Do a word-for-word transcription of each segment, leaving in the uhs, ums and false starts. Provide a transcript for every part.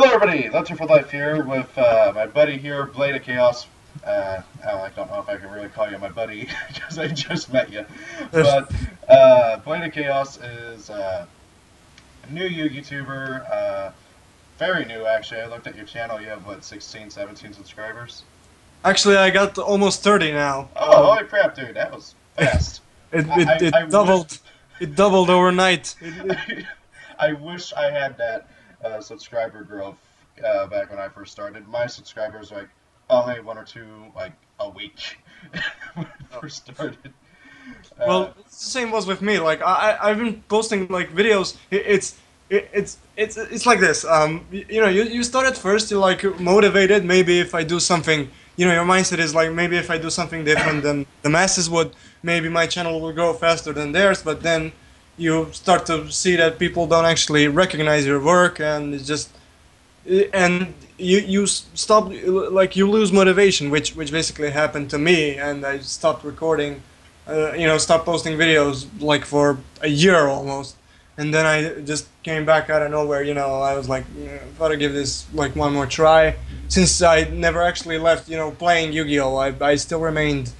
Hello everybody, Low Tier for Life here with uh, my buddy here, Blade of Chaos. Uh, I don't know if I can really call you my buddy because I just met you. But uh, Blade of Chaos is uh, a new YouTuber, uh, very new actually. I looked at your channel, you have what, sixteen, seventeen subscribers? Actually, I got almost thirty now. Oh, holy crap dude, that was fast. it it, I, it I doubled. Wish... It doubled overnight. It, it... I wish I had that. Uh, subscriber growth uh, back when I first started. My subscribers like only one or two like a week when I first started. Uh, well, it's the same was with me. Like I, I've been posting like videos. It's it, it's it's it's like this. Um, you, you know, you you start at first. You're like motivated. Maybe if I do something, you know, your mindset is like maybe if I do something different than the masses would, maybe my channel will grow faster than theirs. But then you start to see that people don't actually recognize your work, and it's just, and you you stop, like you lose motivation, which which basically happened to me, and I stopped recording, uh, you know, stopped posting videos like for a year almost, and then I just came back out of nowhere. You know, I was like, I gotta give this like one more try. Since I never actually left, you know, playing Yu-Gi-Oh, I I still remained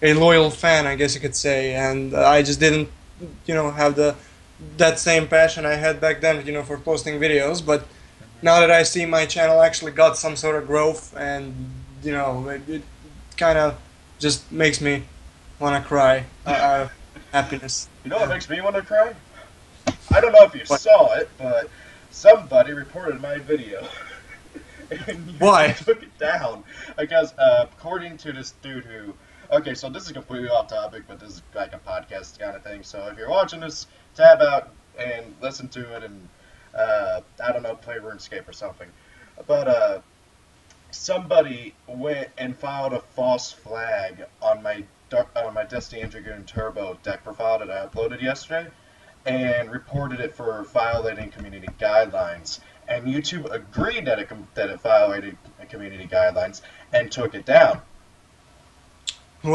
a loyal fan, I guess you could say, and I just didn't, you know, have the that same passion I had back then, you know, for posting videos. But now that I see my channel actually got some sort of growth, and you know, it, it kind of just makes me want to cry out uh, of happiness. You know what makes me want to cry? I don't know if you what? saw it, but somebody reported my video. And you Why? Took it down because uh, according to this dude who. Okay, so this is completely off topic, but this is like a podcast kind of thing. So if you're watching this, tab out and listen to it, and uh, I don't know, play RuneScape or something. But uh, somebody went and filed a false flag on my on my Destiny and Dragoon Turbo deck profile that I uploaded yesterday, and reported it for violating community guidelines. And YouTube agreed that it that it violated community guidelines and took it down.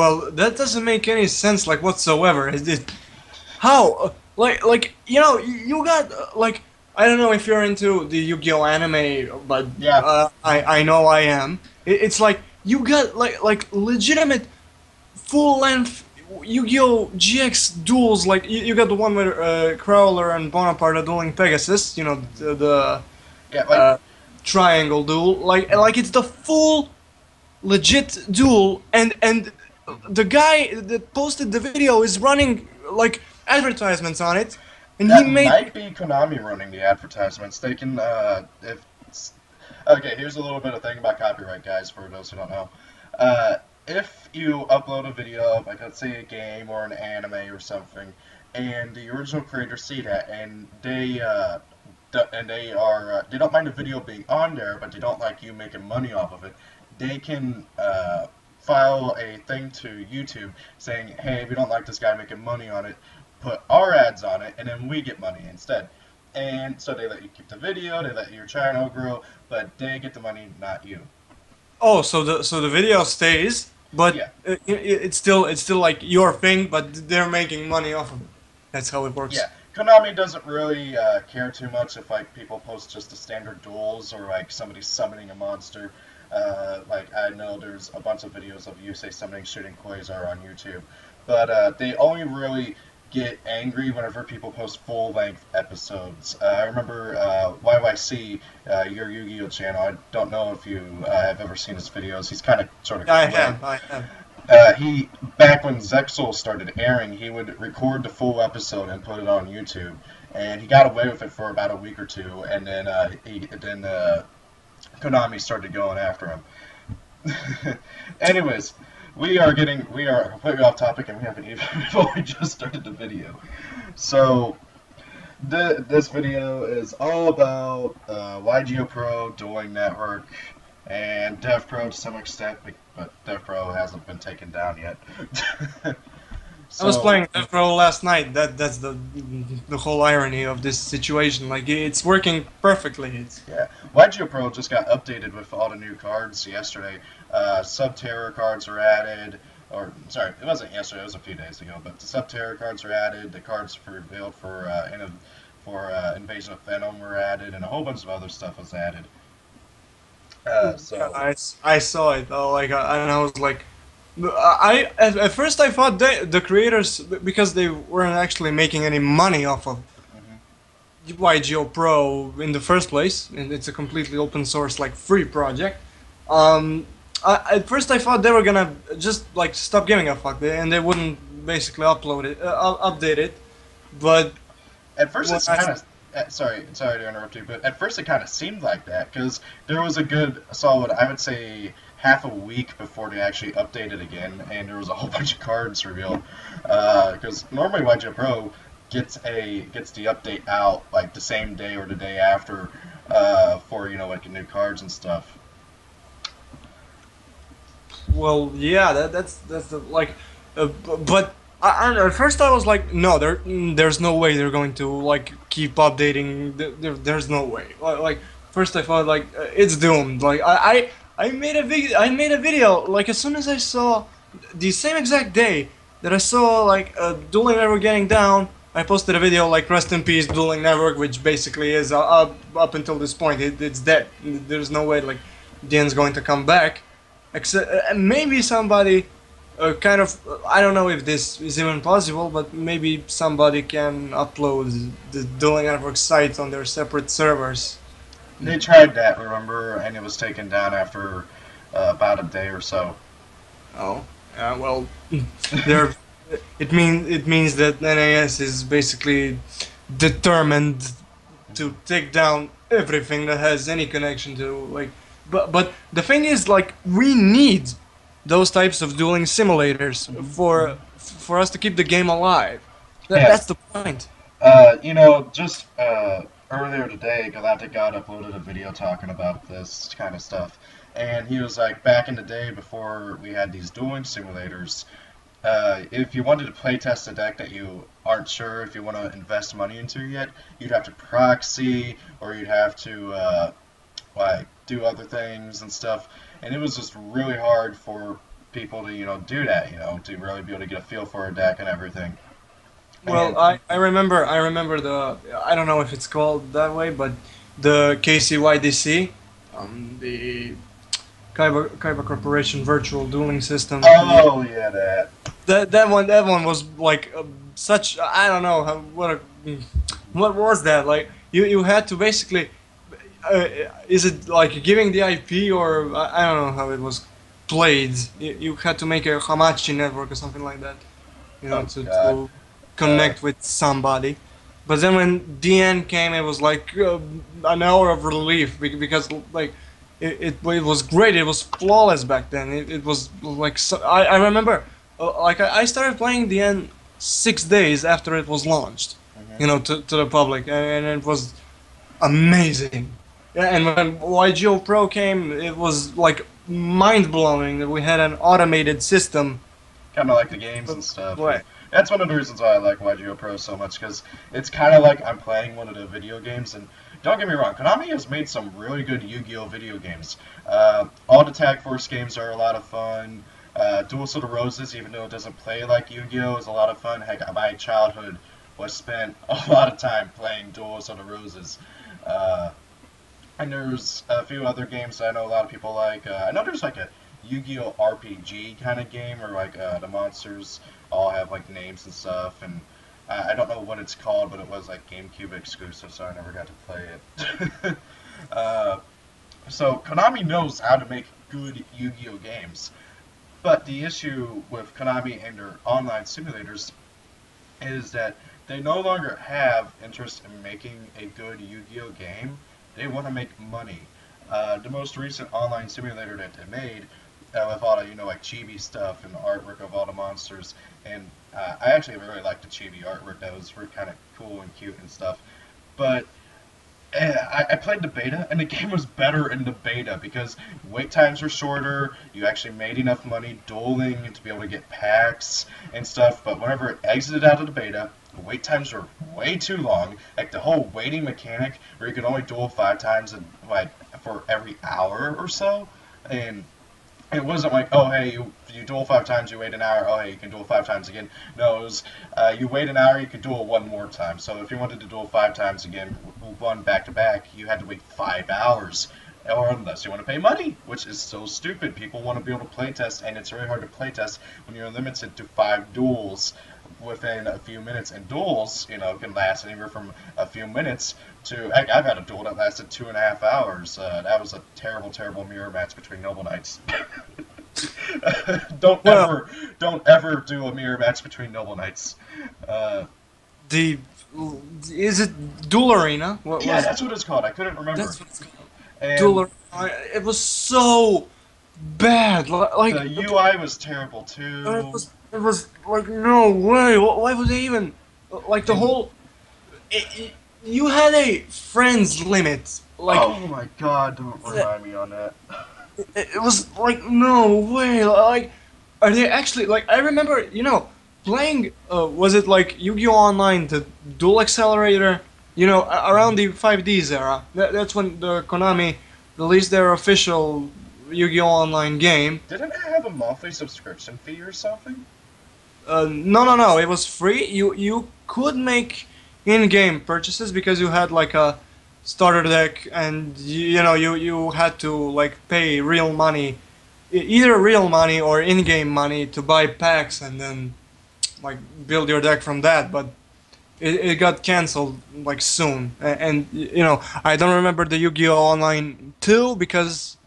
Well, that doesn't make any sense, like, whatsoever. Is it, how? Like, like you know, you got, uh, like, I don't know if you're into the Yu-Gi-Oh anime, but yeah. uh, I, I know I am. It, it's like, you got, like, like legitimate full-length Yu-Gi-Oh G X duels. Like, you, you got the one where uh, Crowler and Bonaparte are dueling Pegasus, you know, the, the yeah, like, uh, triangle duel. Like, like, it's the full, legit duel, and... and the guy that posted the video is running like advertisements on it, and that he made. Might be Konami running the advertisements. They can, uh, if it's... okay. Here's a little bit of thing about copyright, guys, for those who don't know. Uh, if you upload a video, like let's say a game or an anime or something, and the original creators see that, and they, uh, and they are, uh, they don't mind the video being on there, but they don't like you making money off of it. They can, uh. file a thing to YouTube saying, hey, we don't like this guy making money on it, put our ads on it, and then we get money instead. And so they let you keep the video, they let your channel grow, but they get the money, not you. Oh, so the so the video stays, but yeah. it, it, it's still it's still like your thing, but they're making money off of it. That's how it works. Yeah, Konami doesn't really uh, care too much if like people post just the standard duels or like somebody summoning a monster. Uh, like, I know there's a bunch of videos of Yusei summoning Shooting Quasar on YouTube, but uh, they only really get angry whenever people post full-length episodes. Uh, I remember uh, Y Y C, uh, your Yu-Gi-Oh channel, I don't know if you uh, have ever seen his videos, he's kind of sort of... I have, I have. Uh, he, back when Zexal started airing, he would record the full episode and put it on YouTube, and he got away with it for about a week or two, and then, uh, he, then, uh, Konami started going after him. Anyways, we are getting we are completely off topic, and we haven't even before we just started the video. So the, this video is all about uh, Y G O Pro, Dueling Network, and DevPro to some extent, but DevPro hasn't been taken down yet. So, I was playing DevPro last night. That that's the the whole irony of this situation. Like it's working perfectly. It's yeah. Y G O Pro just got updated with all the new cards yesterday. Uh, Sub-terror cards were added, or sorry, it wasn't yesterday. It was a few days ago. But the Sub-terror cards were added. The cards for revealed for uh, in a, for uh, Invasion of Venom were added, and a whole bunch of other stuff was added. Uh, so. I, I saw it, uh, like, uh, and I was like, I at, at first I thought they, the creators, because they weren't actually making any money off of mm-hmm. Y G O Pro in the first place, and it's a completely open source, like, free project. Um, I, at first I thought they were gonna just like stop giving a fuck, and they wouldn't basically upload it, uh, update it. But at first it's kind of. Uh, sorry, sorry to interrupt you, but at first it kind of seemed like that, because there was a good, solid, I would say, half a week before they actually updated again, and there was a whole bunch of cards revealed, because uh, normally Y G O Pro gets a gets the update out like the same day or the day after uh, for, you know, like new cards and stuff. Well, yeah, that, that's that's the, like, uh, but. I, at first I was like, no, there, there's no way they're going to like keep updating. There, there's no way. Like, first I thought like it's doomed. Like I, I, I made a video. I made a video. Like as soon as I saw the same exact day that I saw like uh, Dueling Network getting down, I posted a video like rest in peace Dueling Network, which basically is uh, up up until this point. It, it's dead. There's no way like Dan's going to come back. Except uh, maybe somebody. Uh, kind of, I don't know if this is even possible, but maybe somebody can upload the Dueling Network sites on their separate servers. They tried that, remember, and it was taken down after uh, about a day or so. Oh, uh, well, there. It means it means that N A S is basically determined to take down everything that has any connection to like. But but the thing is, like, we need those types of dueling simulators for for us to keep the game alive. That, yeah. That's the point. Uh, you know, just uh, earlier today, Galactic God uploaded a video talking about this kind of stuff, and he was like, back in the day before we had these dueling simulators, uh, if you wanted to playtest a deck that you aren't sure if you want to invest money into yet, you'd have to proxy, or you'd have to uh, like do other things and stuff. And it was just really hard for people to, you know, do that, you know, to really be able to get a feel for a deck and everything. Well, and I, I remember, I remember the, I don't know if it's called that way, but the K C Y D C, um, the Kaiba, Kaiba Corporation Virtual Dueling System. Oh, yeah, that. That, that one, that one was like uh, such, I don't know, how, what, a, what was that? Like, you, you had to basically... Uh, is it like giving the I P, or I don't know how it was played? You, you had to make a Hamachi network or something like that, you know, oh, to, to connect uh. with somebody. But then when D N came, it was like uh, an hour of relief, because like it, it, it was great. It was flawless back then. It, it was like so, I, I remember, uh, like I started playing D N six days after it was launched, mm-hmm. you know, to to the public, and, and it was amazing. Yeah, and when Y G O Pro came, it was like mind-blowing that we had an automated system. Kind of like the games and stuff. Right. That's one of the reasons why I like Y G O Pro so much, because it's kind of like I'm playing one of the video games. And don't get me wrong, Konami has made some really good Yu-Gi-Oh video games. Uh, all the Tag Force games are a lot of fun. Uh, Duel of the Roses, even though it doesn't play like Yu-Gi-Oh, is a lot of fun. Heck, my childhood was spent a lot of time playing Duel of the Roses. Uh... And there's a few other games that I know a lot of people like. Uh, I know there's like a Yu-Gi-Oh R P G kind of game, or like uh, the monsters all have like names and stuff. And I, I don't know what it's called, but it was like GameCube exclusive, so I never got to play it. uh, so Konami knows how to make good Yu-Gi-Oh games. But the issue with Konami and their online simulators is that they no longer have interest in making a good Yu-Gi-Oh game. They want to make money. Uh, the most recent online simulator that they made, uh, with all the, you know, like chibi stuff and the artwork of all the monsters, and uh, I actually really liked the chibi artwork. That was really kind of cool and cute and stuff. But uh, I, I played the beta, and the game was better in the beta because wait times were shorter. You actually made enough money dueling to be able to get packs and stuff. But whenever it exited out of the beta, the wait times were way too long. Like the whole waiting mechanic, where you can only duel five times, in, like for every hour or so, and it wasn't like, oh hey, you you duel five times, you wait an hour, oh hey, you can duel five times again. No, it was uh, you wait an hour, you can duel one more time. So if you wanted to duel five times again, one back to back, you had to wait five hours or unless you want to pay money, which is so stupid. People want to be able to playtest, and it's really hard to playtest when you're limited to five duels within a few minutes. And duels, you know, can last anywhere from a few minutes to... I, I've had a duel that lasted two and a half hours. Uh, that was a terrible, terrible mirror match between Noble Knights. don't well, ever, don't ever do a mirror match between Noble Knights. Uh, the is it Duel Arena? What yeah, was that's it? What it's called. I couldn't remember. That's what it's called. And Duel Arena. It was so bad. Like the U I was terrible too. It was, it was like no way. Why was it even like the whole? It, it, you had a friends limit. Like oh my god! Don't remind me on that. It was like, no way, like, are they actually, like, I remember, you know, playing, uh, was it like Yu-Gi-Oh! Online, the Duel Accelerator, you know, around the five Ds era, that, that's when the Konami released their official Yu-Gi-Oh! Online game. Didn't it have a monthly subscription fee or something? Uh, no, no, no, it was free, you, you could make in-game purchases because you had like a starter deck, and you know you you had to like pay real money, either real money or in-game money to buy packs and then like build your deck from that. But it, it got canceled like soon, and, and you know I don't remember the Yu-Gi-Oh! Online two because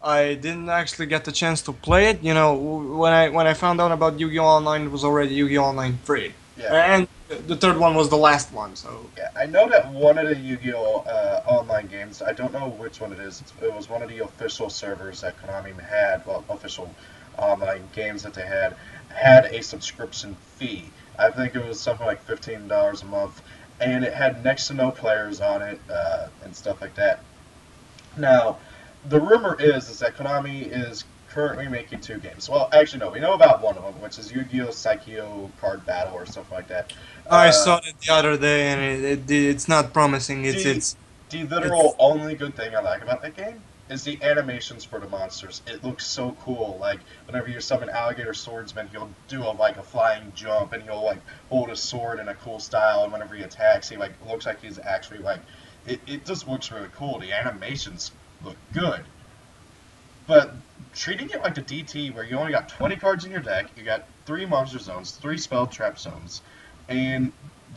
I didn't actually get the chance to play it. You know when I when I found out about Yu-Gi-Oh! Online, it was already Yu-Gi-Oh! Online three. Yeah. And the third one was the last one, so... Yeah, I know that one of the Yu-Gi-Oh! Uh, online games, I don't know which one it is, it was one of the official servers that Konami had, well, official online games that they had, had a subscription fee. I think it was something like fifteen dollars a month, and it had next to no players on it, uh, and stuff like that. Now, the rumor is, is that Konami is currently making two games. Well, actually, no, we know about one of them, which is Yu-Gi-Oh! Psychic Card Battle or something like that. I uh, saw it the other day, and it, it, it's not promising. It's the, it's the literal it's, only good thing I like about that game is the animations for the monsters. It looks so cool. Like whenever you summon Alligator Swordsman, he'll do a, like a flying jump, and he'll like hold a sword in a cool style. And whenever he attacks, he like looks like he's actually like. It it just looks really cool. The animations look good, but treating it like the D T, where you only got twenty cards in your deck, you got three monster zones, three spell trap zones. And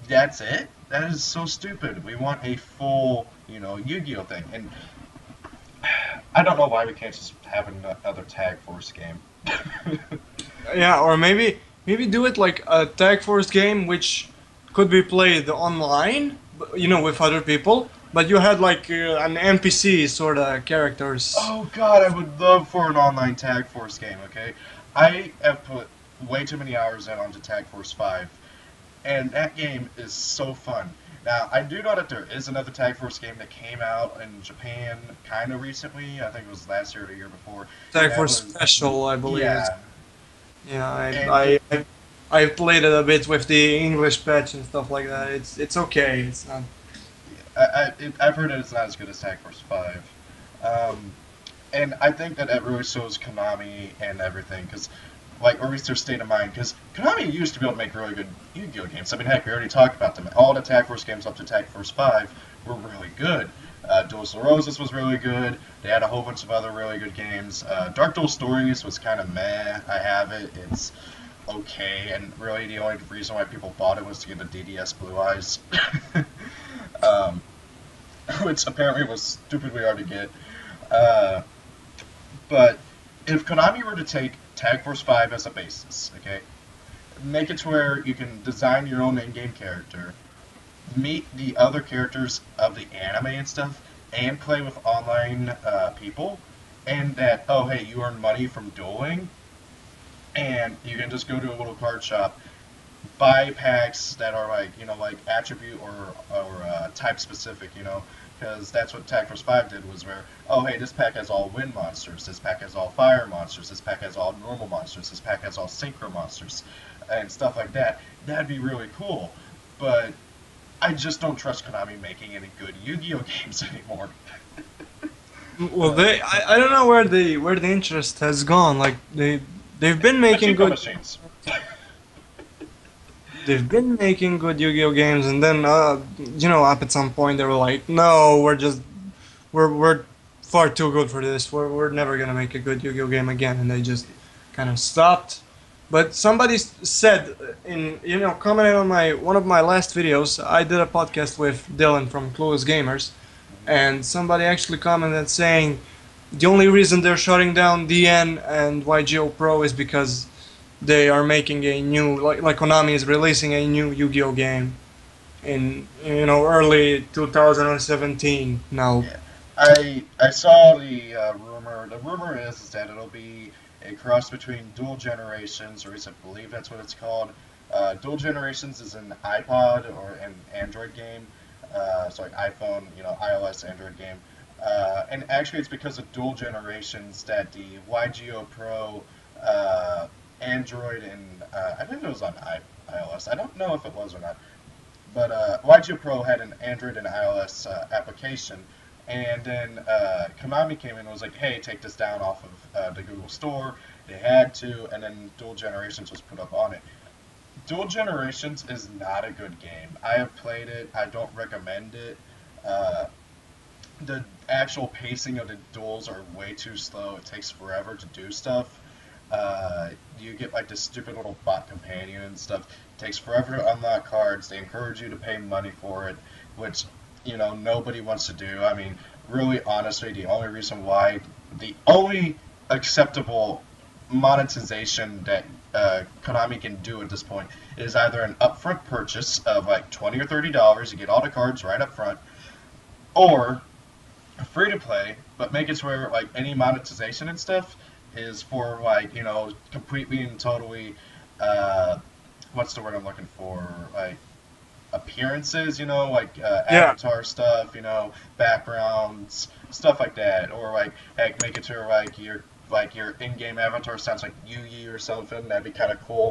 that's it? That is so stupid. We want a full, you know, Yu-Gi-Oh! Thing. And I don't know why we can't just have another Tag Force game. Yeah, or maybe maybe do it like a Tag Force game which could be played online, you know, with other people. But you had like uh, an N P C sort of characters. Oh god, I would love for an online Tag Force game, okay? I have put way too many hours in onto Tag Force five. And that game is so fun. Now, I do know that there is another Tag Force game that came out in Japan kind of recently. I think it was last year or the year before. Tag Force Special, I believe. Yeah, yeah I, I, I, I played it a bit with the English patch and stuff like that. It's it's okay. It's not. I, I, it, I've heard that it's not as good as Tag Force five. Um, and I think that that really shows Konami and everything, because... Like, or at least their state of mind, because Konami used to be able to make really good Yu-Gi-Oh! Games. I mean, heck, we already talked about them. All the Tag Force games up to Tag Force five were really good. Uh, Duel of the Roses was really good. They had a whole bunch of other really good games. Uh, Dark Duel Stories was kind of meh. I have it. It's okay. And really, the only reason why people bought it was to get the D D S Blue Eyes, um, which apparently was stupidly hard to get. Uh, but if Konami were to take Tag Force five as a basis, okay? Make it to where you can design your own in-game character, meet the other characters of the anime and stuff, and play with online uh, people, and that, oh, hey, you earn money from dueling, and you can just go to a little card shop, buy packs that are like, you know, like attribute or, or uh, type-specific, you know? Because that's what Tag Force five did, was where, oh hey, this pack has all wind monsters, this pack has all fire monsters, this pack has all normal monsters, this pack has all synchro monsters, and stuff like that. That'd be really cool, but I just don't trust Konami making any good Yu-Gi-Oh! Games anymore. Well, they, I, I don't know where the where the interest has gone. Like they they've been making good machines. They've been making good Yu-Gi-Oh! Games, and then, uh, you know, up at some point they were like, no, we're just, we're, we're far too good for this. We're, we're never going to make a good Yu-Gi-Oh game again. And they just kind of stopped. But somebody said, in you know, commented on my one of my last videos. I did a podcast with Dylan from Clueless Gamers, and somebody actually commented saying the only reason they're shutting down D N and Y G O Pro is because they are making a new, like, like Konami is releasing a new Yu-Gi-Oh game in, you know, early two thousand seventeen now. Yeah. I I saw the uh, rumor. The rumor is, is that it'll be a cross between Duel Generations, or at least I believe that's what it's called. Uh, Duel Generations is an iPod or an Android game, uh, so like iPhone, you know, iOS, Android game. Uh, and actually, it's because of Duel Generations that the Y G O Pro uh, Android and uh, I think it was on I iOS. I don't know if it was or not, but uh, Y G O Pro had an Android and iOS uh, application. And then uh, Konami came in and was like, hey, take this down off of uh, the Google Store. They had to, and then Duel Generations was put up on it. Duel Generations is not a good game. I have played it. I don't recommend it. Uh, the actual pacing of the duels are way too slow. It takes forever to do stuff. Uh, you get like this stupid little bot companion and stuff. It takes forever to unlock cards. They encourage you to pay money for it, which... you know, nobody wants to do. I mean, really, honestly, the only reason why, the only acceptable monetization that uh, Konami can do at this point is either an upfront purchase of like twenty or thirty dollars, you get all the cards right up front, or free to play, but make it to where like any monetization and stuff is for like, you know, completely and totally, uh, what's the word I'm looking for, like, appearances, you know, like uh, avatar yeah. stuff, you know, backgrounds, stuff like that, or like, heck, make it to like your like your in-game avatar sounds like Yu-Gi or something. That'd be kind of cool.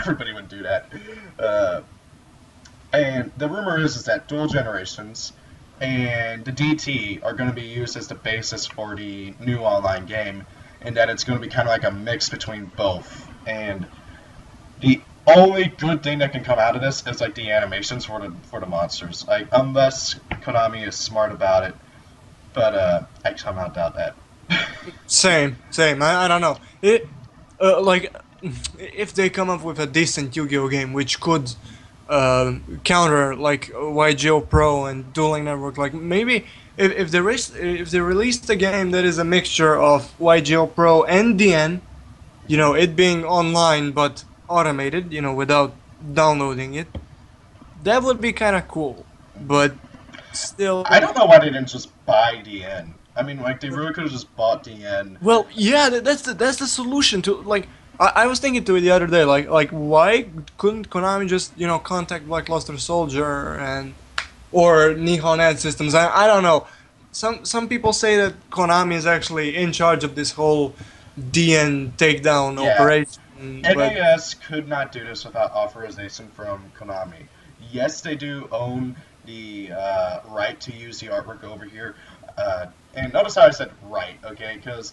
Everybody would do that. Uh, and the rumor is is that Duel Generations and the D T are going to be used as the basis for the new online game, and that it's going to be kind of like a mix between both. And the only good thing that can come out of this is like the animations for the for the monsters, like unless Konami is smart about it, but uh, I somehow doubt that. same, same. I, I don't know. It uh, like if they come up with a decent Yu-Gi-Oh game which could uh, counter like Y G O Pro and Dueling Network, like maybe if if they release if they released a game that is a mixture of Y G O Pro and D N, you know, it being online but automated, you know, without downloading it, that would be kind of cool. But still, I don't know why they didn't just buy D N. I mean, like, they really could have just bought D N. Well, yeah, that's the, that's the solution to, like, I, I was thinking to it the other day, like, like why couldn't Konami just, you know, contact Blackluster Soldier and or Nihon Ad Systems? I, I don't know. Some some people say that Konami is actually in charge of this whole D N takedown yeah. operation. N A S could not do this without authorization from Konami. Yes, they do own the uh, right to use the artwork over here. Uh, and notice how I said right, okay? Because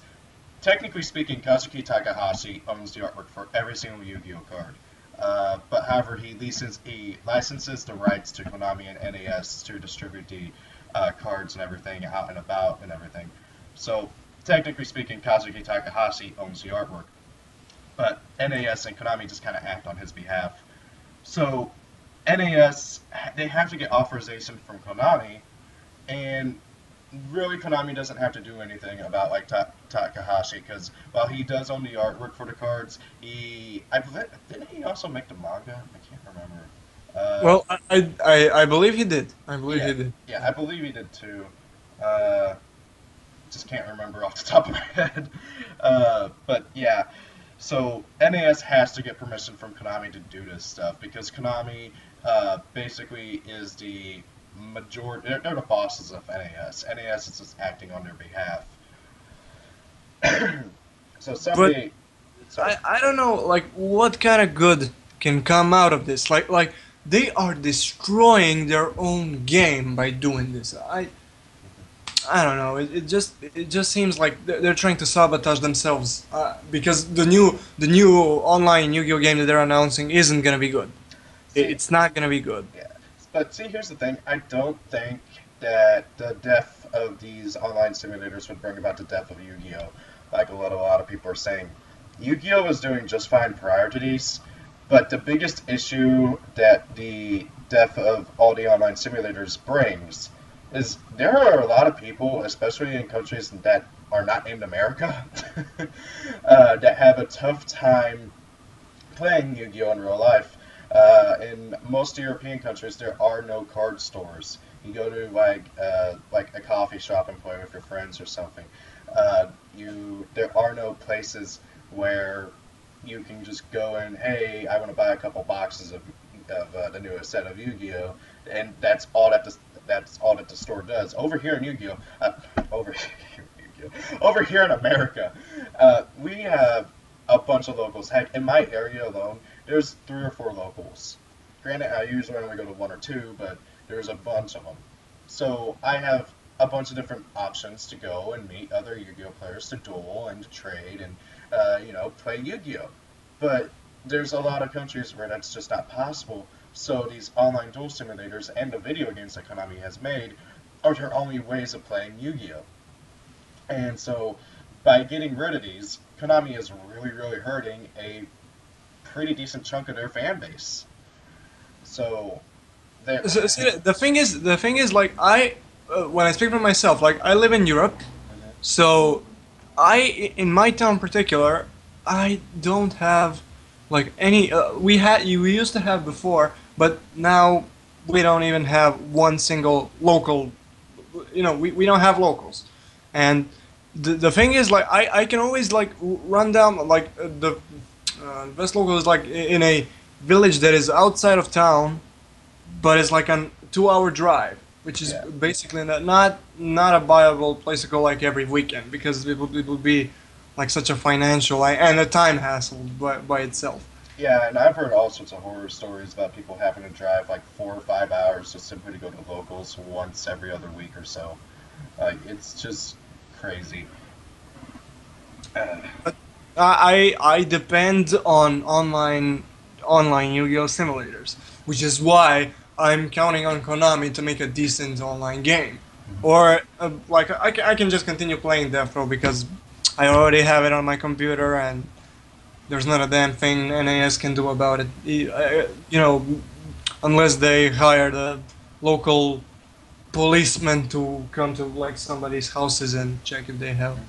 technically speaking, Kazuki Takahashi owns the artwork for every single Yu-Gi-Oh card. Uh, but however, he leases, he licenses the rights to Konami and N A S to distribute the uh, cards and everything out and about and everything. So technically speaking, Kazuki Takahashi owns the artwork. But N A S and Konami just kind of act on his behalf. So N A S, they have to get authorization from Konami, and really Konami doesn't have to do anything about like Ta Takahashi, because while he does own the artwork for the cards, he I believe, didn't he also make the manga? I can't remember. Uh, well, I, I I believe he did. I believe yeah, he did. Yeah, I believe he did too. Uh, just can't remember off the top of my head. Uh, but yeah. So N A S has to get permission from Konami to do this stuff, because Konami uh, basically is the majority, they're, they're the bosses of N A S. N A S is just acting on their behalf. so somebody... But I, I don't know, like, what kind of good can come out of this? Like, like they are destroying their own game by doing this. I I don't know. It, it just it just seems like they're, they're trying to sabotage themselves uh, because the new the new online Yu-Gi-Oh game that they're announcing isn't gonna be good. See, it's not gonna be good. Yeah. But see, here's the thing. I don't think that the death of these online simulators would bring about the death of Yu-Gi-Oh! Like what a lot of people are saying. Yu-Gi-Oh! Was doing just fine prior to these, but the biggest issue that the death of all the online simulators brings is there are a lot of people, especially in countries that are not named America, uh, that have a tough time playing Yu-Gi-Oh! In real life. Uh, in most European countries, there are no card stores. You go to like uh, like a coffee shop and play with your friends or something. Uh, you there are no places where you can just go and, hey, I want to buy a couple boxes of of uh, the newest set of Yu-Gi-Oh! And that's all that the that's all that the store does. Over here in Yu-Gi-Oh! Uh, over here in Yu-Gi-Oh! Over here in America, uh, we have a bunch of locals. Heck, in my area alone, there's three or four locals. Granted, I usually only go to one or two, but there's a bunch of them. So I have a bunch of different options to go and meet other Yu-Gi-Oh! Players to duel and to trade and, uh, you know, play Yu-Gi-Oh! But there's a lot of countries where that's just not possible. So these online duel simulators and the video games that Konami has made are their only ways of playing Yu-Gi-Oh! And so by getting rid of these, Konami is really, really hurting a pretty decent chunk of their fan base. So, so see, the thing is, the thing is, like I, uh, when I speak for myself, like I live in Europe, mm-hmm. so I, in my town in particular, I don't have like any. Uh, we had, we used to have before, but now we don't even have one single local. You know, we we don't have locals, and the the thing is, like I I can always like run down like uh, the. Uh, best local is like in a village that is outside of town, but it's like a two-hour drive, which is yeah. basically not, not not a viable place to go like every weekend, because it would, it would be like such a financial and a time hassle by, by itself. Yeah, and I've heard all sorts of horror stories about people having to drive like four or five hours just simply to go to locals once every other week or so. Like it's just crazy. Uh. But I I depend on online online Yu-Gi-Oh! Simulators, which is why I'm counting on Konami to make a decent online game, or uh, like I, I can just continue playing Death Row because I already have it on my computer and there's not a damn thing N A S can do about it, you know, unless they hire the local policemen to come to like somebody's houses and check if they have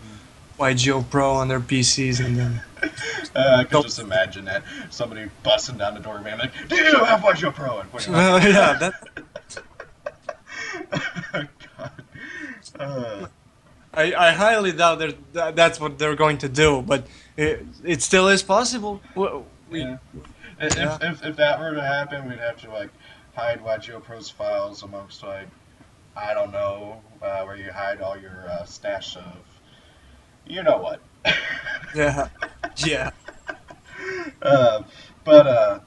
Y G O Pro on their P Cs and then... uh, I can just imagine that. Somebody busting down the door, man, like, do you have Y G O Pro? And putting well, yeah, that... oh, God. Uh... I, I highly doubt that that's what they're going to do, but it, it still is possible. We, yeah. If, yeah. If, if that were to happen, we'd have to, like, hide Y G O Pro's files amongst, like, I don't know, uh, where you hide all your uh, stash of... You know what? yeah, yeah. uh, but uh,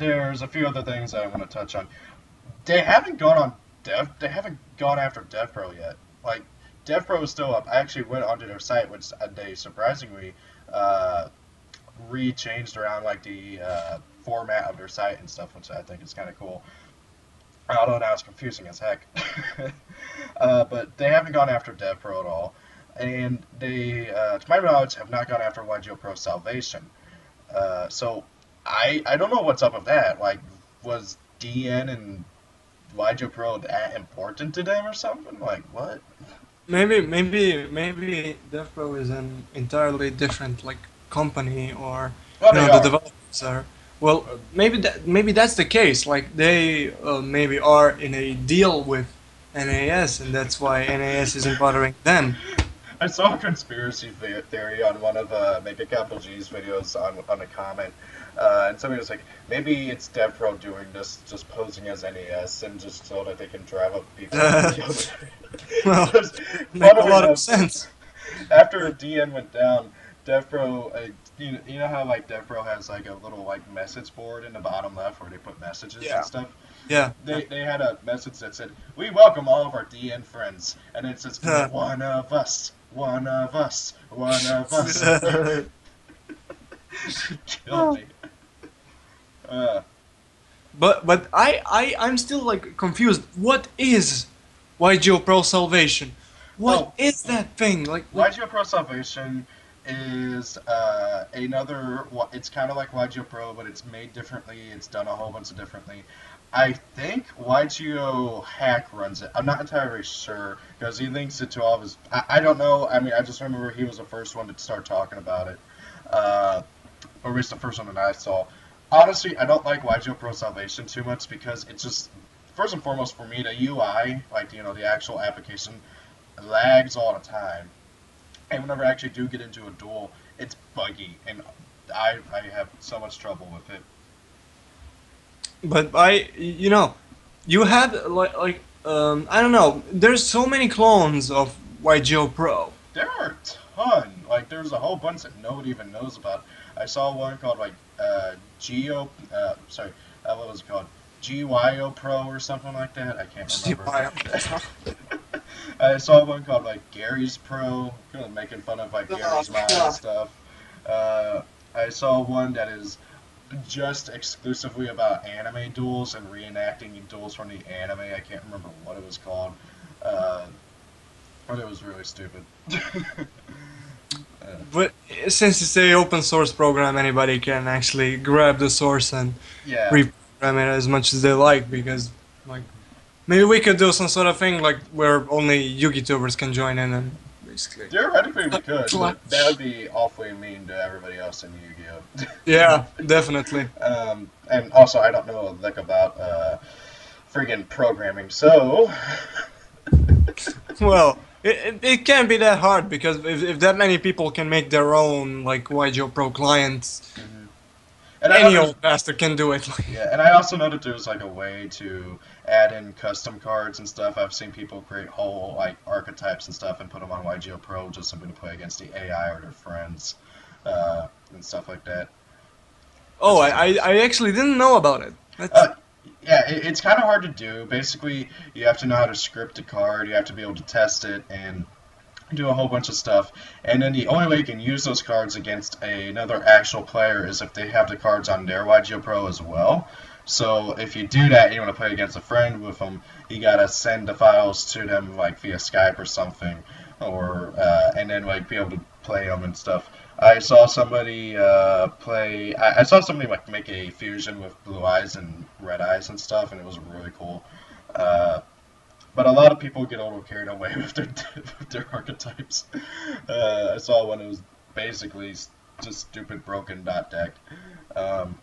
there's a few other things I want to touch on. They haven't gone on Dev. They haven't gone after DevPro yet. Like DevPro is still up. I actually went onto their site, which they surprisingly uh, re-changed around like the uh, format of their site and stuff, which I think is kind of cool. Although now it's confusing as heck. uh, but they haven't gone after DevPro at all. And they, uh, to my knowledge, have not gone after Y G O Pro Salvation. Uh, so I I don't know what's up with that. Like, was D N and Y G O Pro that important to them or something? Like, what? Maybe maybe maybe DevPro is an entirely different like company, or well, you know, the developers are. Well, maybe that maybe that's the case. Like, they uh, maybe are in a deal with N A S, and that's why N A S isn't bothering them. I saw a conspiracy theory on one of uh, Make a Capital G's videos on, on a comment, uh, and somebody was like, maybe it's DevPro doing this, just posing as N A S, and just so that they can drive up people. Uh, well, makes a lot of sense. After D N went down, DevPro, uh, you, know, you know how like DevPro has like a little like message board in the bottom left where they put messages yeah. and stuff? Yeah. They they had a message that said, "We welcome all of our D N friends," and it says, uh, "One of us." One of us, one of us. Kill me. Uh. But but I I I'm still like confused. What is Y G O Pro Salvation. What oh, is that thing? Like what? Y G O Pro Salvation is uh, another. It's kind of like Y G O Pro, but it's made differently. It's done a whole bunch of differently. I think Y G O Hack runs it. I'm not entirely sure because he links it to all of his. I, I don't know. I mean, I just remember he was the first one to start talking about it, uh, or at least the first one that I saw. Honestly, I don't like Y G O Pro Salvation too much because it's just, first and foremost for me, the U I, like, you know, the actual application, lags all the time. And whenever I actually do get into a duel, it's buggy, and I, I have so much trouble with it. But I, you know, you have, like, like um, I don't know, there's so many clones of Y G O Pro. There are a ton. Like, there's a whole bunch that nobody even knows about. I saw one called, like, uh, Geo, uh, sorry, uh, what was it called? G Y O Pro or something like that. I can't remember. I saw one called, like, Gary's Pro, kind of making fun of, like, Gary's Mind and stuff. Uh, I saw one that is just exclusively about anime duels and reenacting duels from the anime. I can't remember what it was called. Uh, but it was really stupid. Uh, but since it's a open source program, anybody can actually grab the source and yeah. reprogram it as much as they like, because, like, maybe we could do some sort of thing like where only Yu-Gi-Tubers can join in and basically... Theoretically we could, but that would be awfully mean to everybody else in Yu-Gi-Oh! Yeah, definitely. Um, and also, I don't know, like, about uh, friggin' programming, so... Well... It, it can't be that hard, because if, if that many people can make their own, like, Y G O Pro clients, mm-hmm. and any old bastard can do it. Yeah, and I also know that there's, like, a way to add in custom cards and stuff. I've seen people create whole, like, archetypes and stuff and put them on Y G O Pro just simply to play against the A I or their friends uh, and stuff like that. Oh, I, I, I actually didn't know about it. That's... Uh, Yeah, it, it's kind of hard to do. Basically, you have to know how to script a card, you have to be able to test it, and do a whole bunch of stuff. And then the only way you can use those cards against a, another actual player is if they have the cards on their Y G O Pro as well. So if you do that and you want to play against a friend with them, you got to send the files to them, like, via Skype or something, or uh, and then, like, be able to play them and stuff. I saw somebody uh, play. I, I saw somebody like make a fusion with Blue Eyes and Red Eyes and stuff, and it was really cool. Uh, but a lot of people get a little carried away with their with their archetypes. Uh, I saw one that was basically just stupid broken dot deck. Um,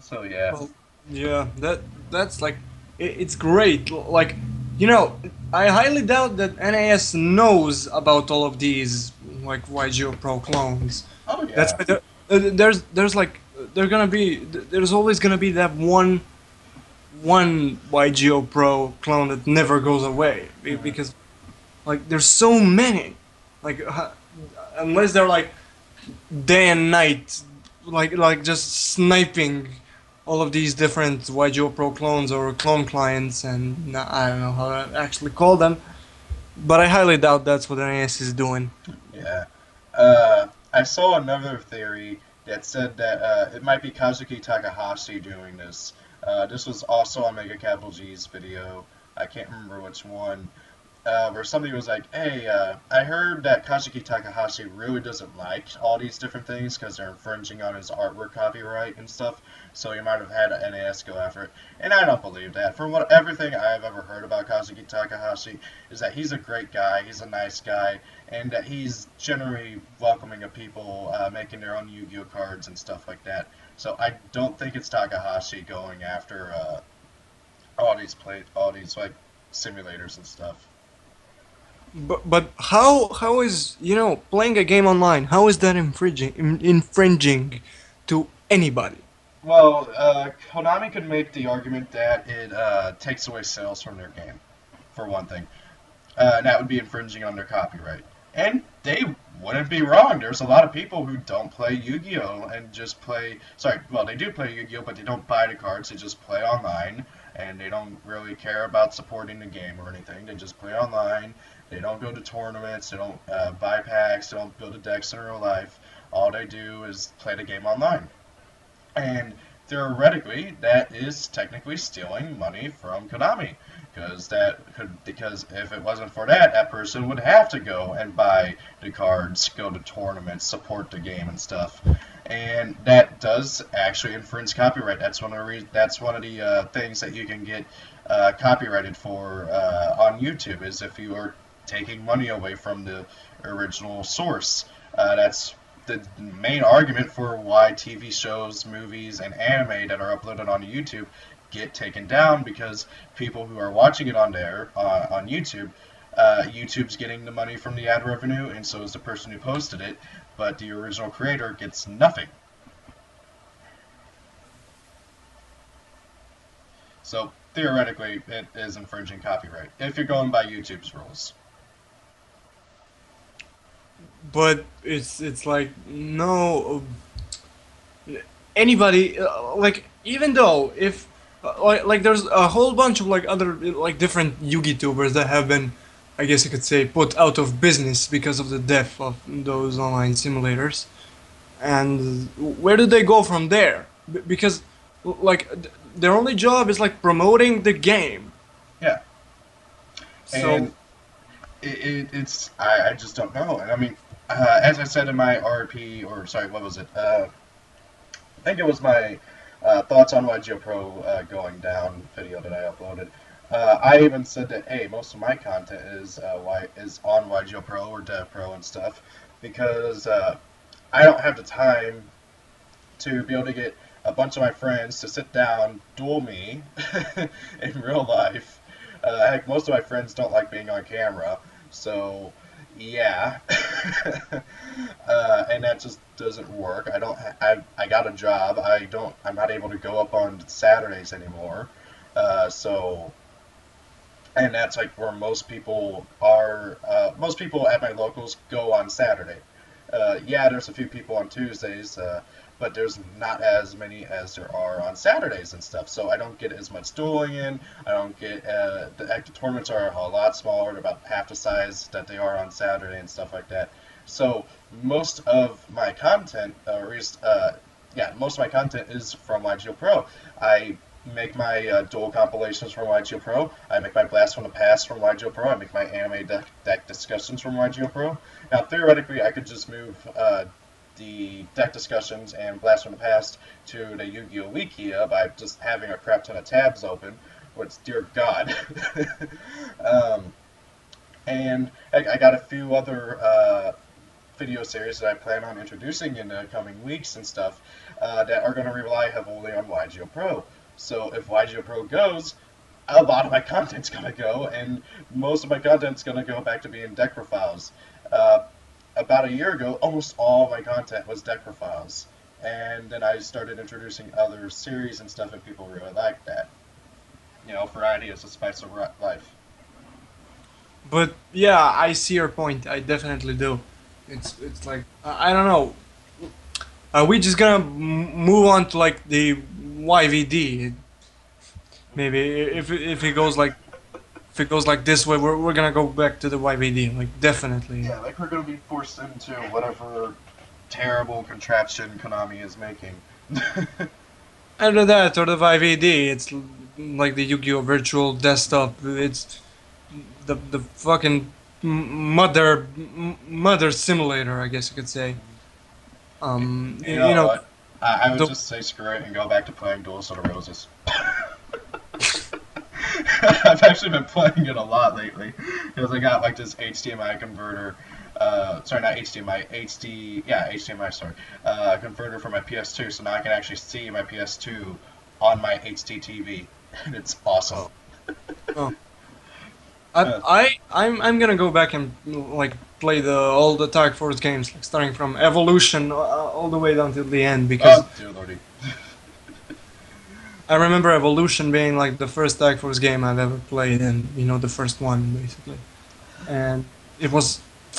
so yeah. Well, yeah, that that's like it, it's great. Like, you know, I highly doubt that N A S knows about all of these, like, Y G O Pro clones. Oh yeah. That's uh, there's there's like there's gonna be there's always gonna be that one one Y G O Pro clone that never goes away, mm-hmm. because, like, there's so many, like, uh, unless they're like day and night, like like just sniping all of these different Y G O Pro clones or clone clients, and I don't know how to actually call them. But I highly doubt that's what N A S is doing. Yeah. Uh, I saw another theory that said that uh, it might be Kazuki Takahashi doing this. Uh, this was also on Mega Capital G's video. I can't remember which one. Uh, where somebody was like, hey, uh, I heard that Kazuki Takahashi really doesn't like all these different things because they're infringing on his artwork copyright and stuff, so he might have had an N A S go after it. And I don't believe that. From what everything I've ever heard about Kazuki Takahashi is that he's a great guy, he's a nice guy, and that he's generally welcoming of people uh, making their own Yu-Gi-Oh cards and stuff like that. So I don't think it's Takahashi going after uh, all these play all these like simulators and stuff. But but how how is, you know, playing a game online, how is that infringing in, infringing to anybody? Well, uh, Konami could make the argument that it uh, takes away sales from their game, for one thing, uh, and that would be infringing on their copyright. And they wouldn't be wrong. There's a lot of people who don't play Yu-Gi-Oh and just play. Sorry, well, they do play Yu-Gi-Oh, but they don't buy the cards. They just play online, and they don't really care about supporting the game or anything. They just play online. They don't go to tournaments, they don't uh, buy packs, they don't build a decks in real life. All they do is play the game online. And theoretically, that is technically stealing money from Konami, because that could, because if it wasn't for that, that person would have to go and buy the cards, go to tournaments, support the game and stuff, and that does actually infringe copyright. That's one of the re that's one of the uh, things that you can get uh, copyrighted for uh, on YouTube, is if you are taking money away from the original source. Uh, that's the main argument for why T V shows, movies, and anime that are uploaded on YouTube get taken down, because people who are watching it on there uh, on YouTube, uh, YouTube's getting the money from the ad revenue, and so is the person who posted it, but the original creator gets nothing. So theoretically, it is infringing copyright if you're going by YouTube's rules. But it's it's like, no, anybody, uh, like, even though if uh, like, like there's a whole bunch of like other like different Yugi tubers that have been, I guess you could say, put out of business because of the death of those online simulators. And where do they go from there? B because like their only job is like promoting the game. Yeah. So. And It, it, it's I, I just don't know, and I mean, uh, as I said in my R P, or sorry, what was it? Uh, I think it was my uh, thoughts on Y G O Pro uh, going down video that I uploaded. Uh, I even said that, hey, most of my content is uh, y is on Y G O Pro or DevPro and stuff, because uh, I don't have the time to be able to get a bunch of my friends to sit down duel me in real life. Uh, heck, most of my friends don't like being on camera, so yeah. uh, and that just doesn't work. I don't. I I got a job. I don't. I'm not able to go up on Saturdays anymore. Uh, so, and that's like where most people are. Uh, most people at my locals go on Saturday. Uh, yeah, there's a few people on Tuesdays, uh, but there's not as many as there are on Saturdays and stuff. So I don't get as much dueling in. I don't get uh, the active tournaments are a lot smaller, about half the size that they are on Saturday and stuff like that. So most of my content, or uh, uh, yeah, most of my content is from Y G O Pro. I make my uh, dual compilations from Y G O Pro. I make my Blast from the Past from Y G O Pro. I make my anime deck, deck discussions from Y G O Pro. Now, theoretically, I could just move uh, the deck discussions and Blast from the Past to the Yu-Gi-Oh! Wikia by just having a crap ton of tabs open, which, dear God. um, and I, I got a few other uh, video series that I plan on introducing in the coming weeks and stuff uh, that are going to rely heavily on Y G O Pro. So if Y G O Pro goes, a lot of my content's going to go, and most of my content's going to go back to being deck profiles. Uh, about a year ago, almost all my content was deck profiles, and then I started introducing other series and stuff, and people really liked that. You know, variety is the spice of life. But yeah, I see your point. I definitely do. It's it's like, I don't know. Are we just gonna move on to like the Y V D? Maybe if if it goes like if it goes like this way, we're we're gonna go back to the Y V D, like definitely. Yeah, like we're gonna be forced into whatever terrible contraption Konami is making. Either that or the Y V D. It's like the Yu-Gi-Oh! Virtual Desktop. It's the the fucking mother mother simulator, I guess you could say. Um, you, you know, know what? I, I would just say screw it and go back to playing Duelist of the Roses. I've actually been playing it a lot lately, because I got like this H D M I converter, uh, sorry not HDMI, HD, yeah HDMI, sorry, uh, converter for my P S two, so now I can actually see my P S two on my H D T V, and it's awesome. Oh. I, uh, I, I'm, I'm gonna go back and like play the all the Tag Force games, like starting from Evolution uh, all the way down to the end, because oh, dear lordy. I remember Evolution being like the first Tag Force game I've ever played, and you know, the first one basically, and it was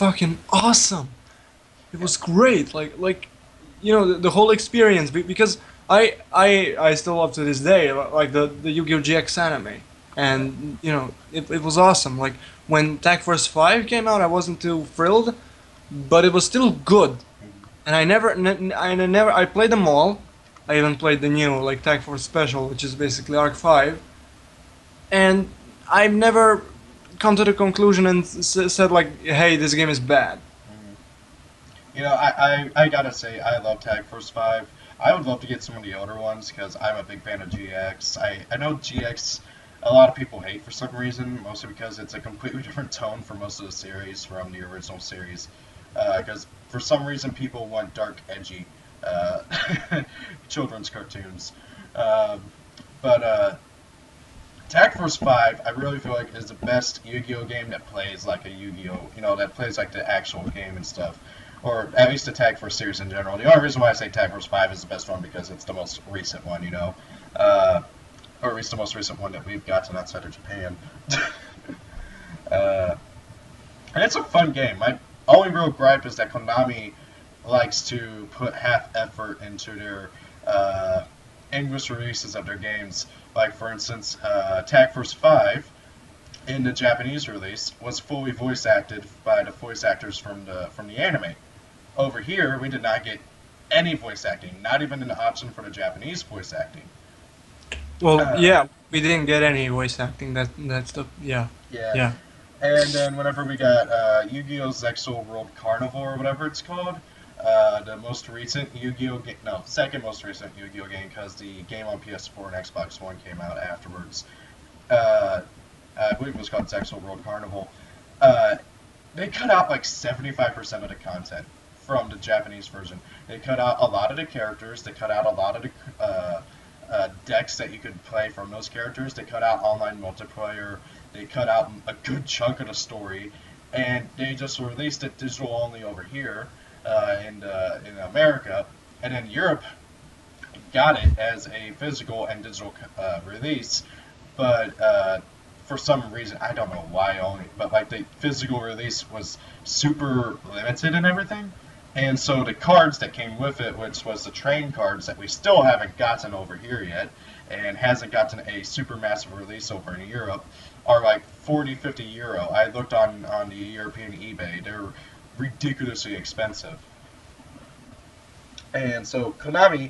fucking awesome. It was great, like like you know, the, the whole experience, because I I I still love to this day like the the Yu-Gi-Oh! G X anime. And, you know, it, it was awesome. Like, when Tag Force five came out, I wasn't too thrilled, but it was still good. And I never, n I never, I played them all, I even played the new, like, Tag Force Special, which is basically Arc five. And I've never come to the conclusion and s said, like, hey, this game is bad. Mm-hmm. You know, I, I, I gotta say, I love Tag Force five. I would love to get some of the older ones, because I'm a big fan of G X. I, I know G X, a lot of people hate for some reason, mostly because it's a completely different tone for most of the series from the original series. Because uh, for some reason people want dark, edgy uh, children's cartoons. Uh, but uh, Tag Force five, I really feel like, is the best Yu-Gi-Oh game that plays like a Yu-Gi-Oh, you know, that plays like the actual game and stuff. Or at least the Tag Force series in general. The only reason why I say Tag Force five is the best one because it's the most recent one, you know. Uh, or at least the most recent one that we've gotten outside of Japan. uh, and it's a fun game. My only real gripe is that Konami likes to put half effort into their uh, English releases of their games. Like, for instance, uh, Tag Force five. In the Japanese release, was fully voice acted by the voice actors from the from the anime. Over here, we did not get any voice acting, not even an option for the Japanese voice acting. Well, uh, yeah, we didn't get any voice acting. That that's the yeah. Yeah. Yeah. And then whenever we got uh, Yu-Gi-Oh! Zexal World Carnival or whatever it's called, uh, the most recent Yu-Gi-Oh! game, no, second most recent Yu-Gi-Oh! game, because the game on P S four and Xbox One came out afterwards. Uh, Uh, I believe it was called Zexal World Carnival. Uh, they cut out like seventy-five percent of the content from the Japanese version. They cut out a lot of the characters. They cut out a lot of the uh, uh, decks that you could play from those characters. They cut out online multiplayer. They cut out a good chunk of the story. And they just released it digital only over here uh, in, the, in America. And then Europe got it as a physical and digital uh, release. But... Uh, For some reason, I don't know why only, but like the physical release was super limited and everything, and so the cards that came with it, which was the train cards that we still haven't gotten over here yet, and hasn't gotten a super massive release over in Europe, are like forty, fifty euro. I looked on on the European eBay; they're ridiculously expensive. And so Konami,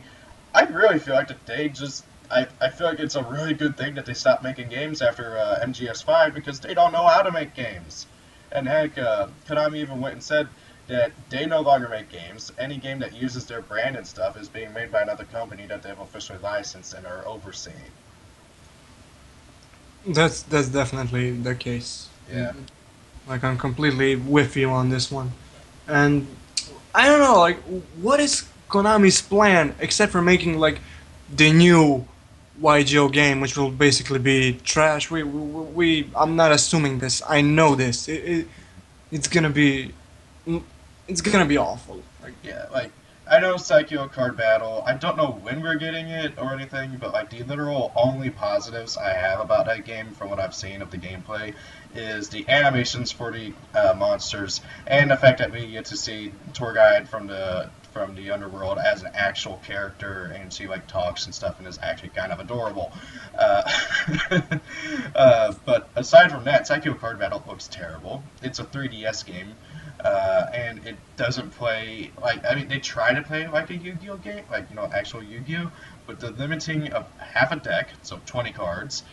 I really feel like that they just. I, I feel like it's a really good thing that they stopped making games after uh, M G S five because they don't know how to make games. And heck, uh, Konami even went and said that they no longer make games. Any game that uses their brand and stuff is being made by another company that they've officially licensed and are overseeing. That's, that's definitely the case. Yeah. Like, I'm completely with you on this one. And I don't know, like, what is Konami's plan except for making, like, the new Y G O game, which will basically be trash. We, we, we I'm not assuming this. I know this. It, it, it's gonna be, it's gonna be awful. Like, yeah, like I know Psychic Card Battle. I don't know when we're getting it or anything, but like the literal only positives I have about that game, from what I've seen of the gameplay, is the animations for the uh, monsters and the fact that we get to see tour guide from the. from the underworld as an actual character, and she like talks and stuff and is actually kind of adorable. Uh, uh, but aside from that, Psychic Card Battle looks terrible. It's a three D S game, uh, and it doesn't play like I mean they try to play like a Yu-Gi-Oh game, like you know actual Yu-Gi-Oh, but the limiting of half a deck, so twenty cards,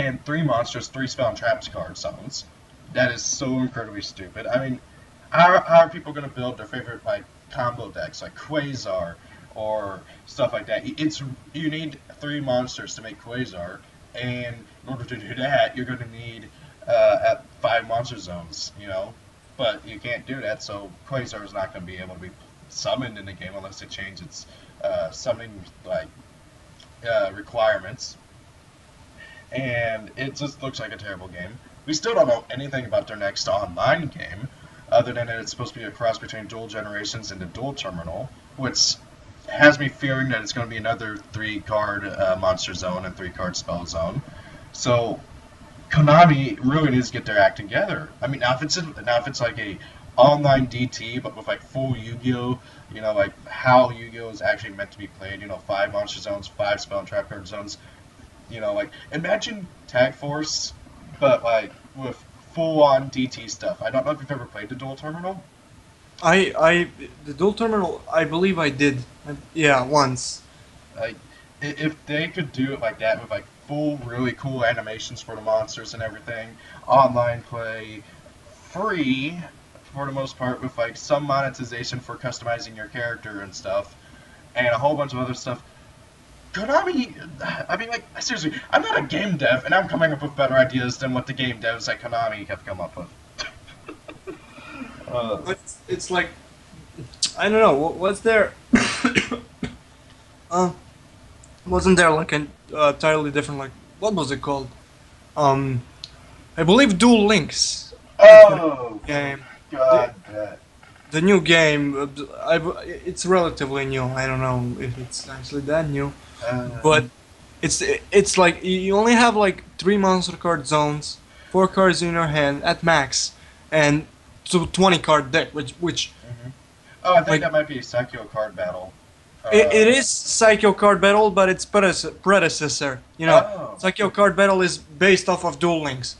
and three monsters, three spell and traps card summons. That is so incredibly stupid. I mean, how, how are people gonna build their favorite like combo decks like Quasar or stuff like that? It's you need three monsters to make Quasar, and in order to do that, you're going to need uh, at five monster zones, you know. But you can't do that, so Quasar is not going to be able to be summoned in the game unless they change its uh, summoning like uh, requirements. And it just looks like a terrible game. We still don't know anything about their next online game, other than that it's supposed to be a cross between Duel Generations and the Duel Terminal, which has me fearing that it's going to be another three-card uh, Monster Zone and three-card Spell Zone. So Konami really needs to get their act together. I mean, now if it's, a, now if it's like a online D T, but with like full Yu-Gi-Oh, you know, like how Yu-Gi-Oh is actually meant to be played, you know, five Monster Zones, five Spell and Trap Card Zones, you know, like, imagine Tag Force, but like, with full-on D T stuff. I don't know if you've ever played the Duel Terminal, I I the Duel Terminal, I believe I did. I, yeah, once. Like, if they could do it like that with like full really cool animations for the monsters and everything, online play, free for the most part, with like some monetization for customizing your character and stuff, and a whole bunch of other stuff. Konami, I mean, like, seriously, I'm not a game dev, and I'm coming up with better ideas than what the game devs at Konami have come up with. uh, but it's, it's like, I don't know, was there, uh, wasn't there like an uh, entirely different, like, what was it called? Um, I believe Duel Links. Oh, game. God. The, the new game, I, it's relatively new, I don't know if it's actually that new. Uh, but it's it's like you only have like three monster card zones, four cards in your hand at max, and so twenty card deck. Which which mm-hmm. Oh, I think like, that might be Psychic Card Battle. Uh, it, it is Psychic Card Battle, but it's predecessor. You know, oh. Psychic Card Battle is based off of Duel Links,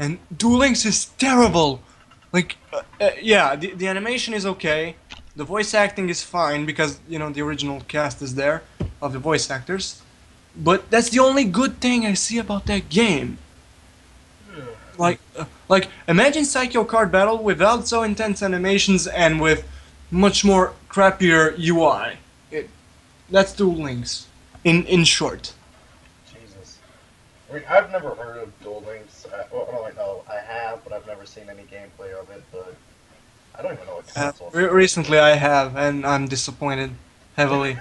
and Duel Links is terrible. Like, uh, uh, yeah, the the animation is okay. The voice acting is fine because, you know, the original cast is there of the voice actors. But that's the only good thing I see about that game. Like, uh, like imagine Psychic Card Battle without so intense animations and with much more crappier U I. It, that's Duel Links, in, in short. Jesus. I mean, I've never heard of Duel Links. I, well, I don't know, I have, but I've never seen any gameplay of it, but... I don't even know what console. Uh, re recently I have, and I'm disappointed heavily.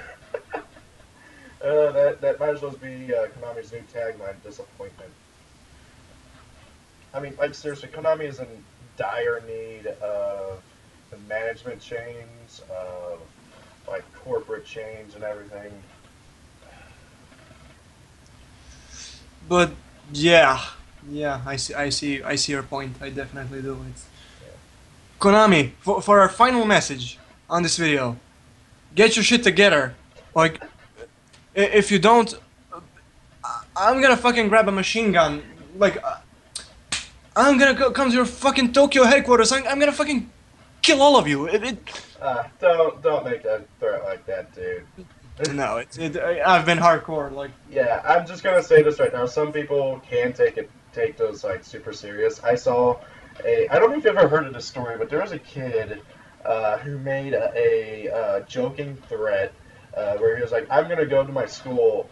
uh, that, that might as well be uh, Konami's new tagline, disappointment. I mean, like, seriously, Konami is in dire need of the management change, of, like, corporate change and everything. But, yeah. Yeah, I see, I see, I see your point. I definitely do. It's Konami, for, for our final message on this video, get your shit together. Like, if you don't, I'm gonna fucking grab a machine gun. Like, I'm gonna go, come to your fucking Tokyo headquarters. I'm, I'm gonna fucking kill all of you. It, it, uh, don't don't make a threat like that, dude. No, it's it, I've been hardcore. Like, yeah, I'm just gonna say this right now. Some people can take it, take those like super serious. I saw. A, I don't know if you've ever heard of this story, but there was a kid uh, who made a, a uh, joking threat uh, where he was like, I'm going to go to my school,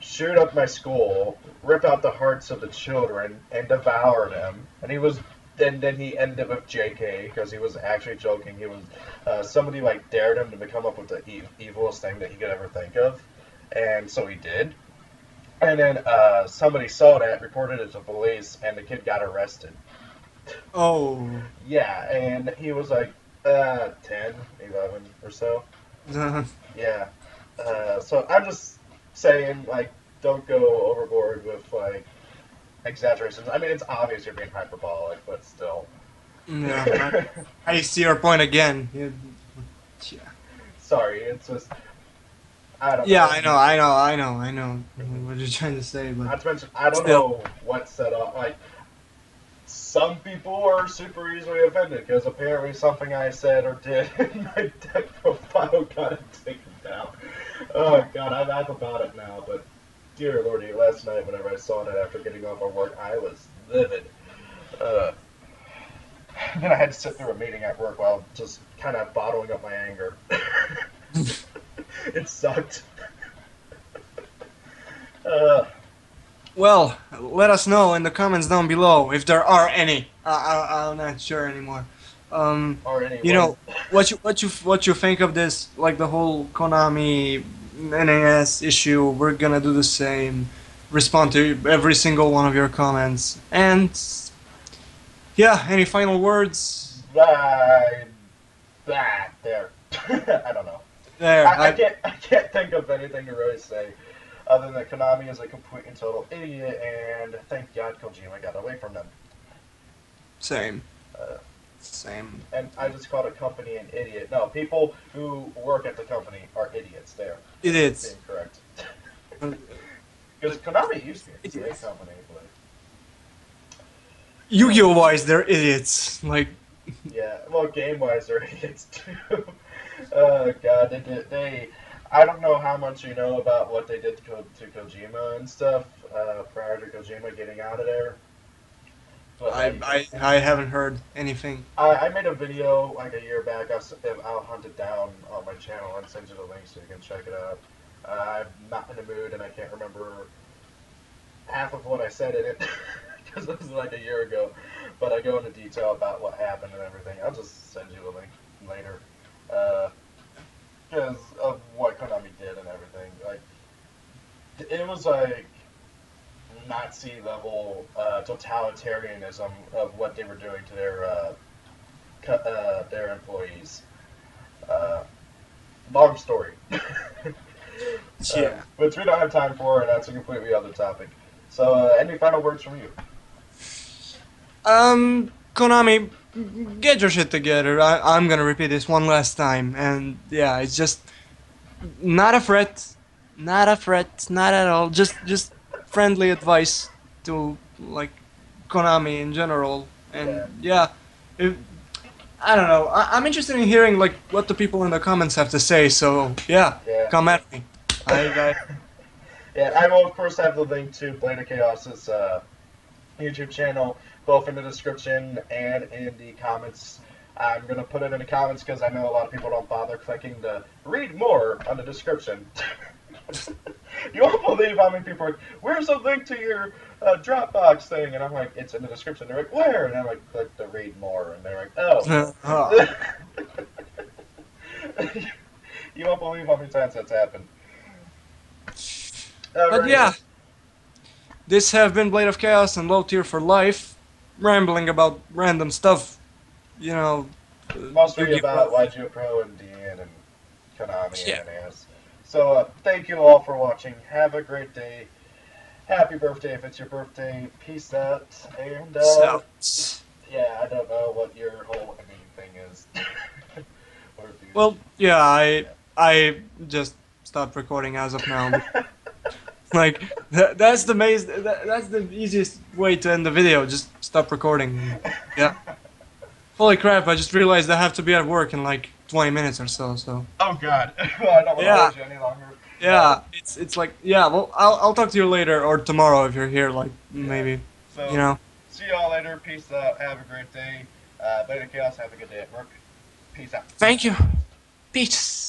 shoot up my school, rip out the hearts of the children, and devour them. And he was, then then he ended up with J K because he was actually joking. He was, uh, somebody like dared him to come up with the e evilest thing that he could ever think of. And so he did. And then uh, somebody saw that, reported it to police, and the kid got arrested. Oh. Yeah, and he was like, uh, ten, eleven or so. Yeah. Uh, so I'm just saying, like, don't go overboard with, like, exaggerations. I mean, it's obvious you're being hyperbolic, but still. Yeah, I, I see your point again. Yeah. Sorry, it's just... I don't yeah, know. I know, I know, I know, I know what you're trying to say, but... Not to mention, I don't still. know what set up, like... Some people are super easily offended because apparently something I said or did in my deck profile got taken down. Oh god, I'm up about it now, but dear lordy, last night whenever I saw that after getting off of work, I was livid. Uh, then I had to sit through a meeting at work while just kind of bottling up my anger. It sucked. uh, Well, let us know in the comments down below if there are any. I, I, I'm not sure anymore. Um, or anyone. You know what you what you what you think of this? Like the whole Konami N A S issue. We're gonna do the same. Respond to every single one of your comments. And yeah, any final words? Bye. Bye. There. I don't know. There. I, I, I can't. I can't think of anything to really say. Other than Konami is a complete and total idiot, and thank God Kojima got away from them. Same. Uh, Same. And I just called a company an idiot. No, people who work at the company are idiots. There. Idiots. Incorrect. Because Konami used to be a great company, but Yu-Gi-Oh wise, they're idiots. Like, Yeah, well, game-wise, they're idiots too. Oh god, they did. They, I don't know how much you know about what they did to, to Kojima and stuff uh, prior to Kojima getting out of there. But I, I I haven't heard anything. I, I made a video like a year back. I'll, I'll hunt it down on my channel and send you the link so you can check it out. Uh, I'm not in the mood and I can't remember half of what I said in it because it was like a year ago. But I go into detail about what happened and everything. I'll just send you a link later because uh, of what Konami did and everything. Like it was like Nazi level uh, totalitarianism of what they were doing to their uh, co uh, their employees. Uh, long story. Yeah, uh, which we don't have time for, and that's a completely other topic. So, uh, any final words from you? Um, Konami, get your shit together. I I'm gonna repeat this one last time, and yeah, it's just not a threat, not a threat, not at all. Just just. Friendly advice to like Konami in general, and yeah, yeah if, I don't know. I, I'm interested in hearing like what the people in the comments have to say. So yeah, yeah. Come at me. I, I... Yeah, I will of course have the link to Blade of Chaos's uh, YouTube channel, both in the description and in the comments. I'm gonna put it in the comments because I know a lot of people don't bother clicking the read more on the description. You won't believe how many people are like, where's the link to your uh, Dropbox thing? And I'm like, it's in the description. They're like, where? And I'm like, click to read more. And they're like, oh. Uh-huh. You won't believe how many times that's happened. Uh, but right yeah, here. This have been Blade of Chaos and Low Tier for Life, rambling about random stuff, you know. Mostly about Y G O Pro and D N and Konami yeah. and N A S. So uh, thank you all for watching. Have a great day. Happy birthday if it's your birthday. Peace out. And uh, yeah, I don't know what your whole ending thing is. Or if you well, yeah, I yeah. I just stopped recording as of now. Like that, that's the maze. That, that's the easiest way to end the video. Just stop recording. Yeah. Holy crap! I just realized I have to be at work in like twenty minutes or so. So. Oh God! Well, I don't want yeah. to hold you any longer. Yeah, um, it's it's like yeah. Well, I'll I'll talk to you later or tomorrow if you're here. Like yeah. maybe. So, you know. See y'all later. Peace out. Have a great day. Uh, Blade of Chaos. Have a good day at work. Peace out. Thank you. Peace.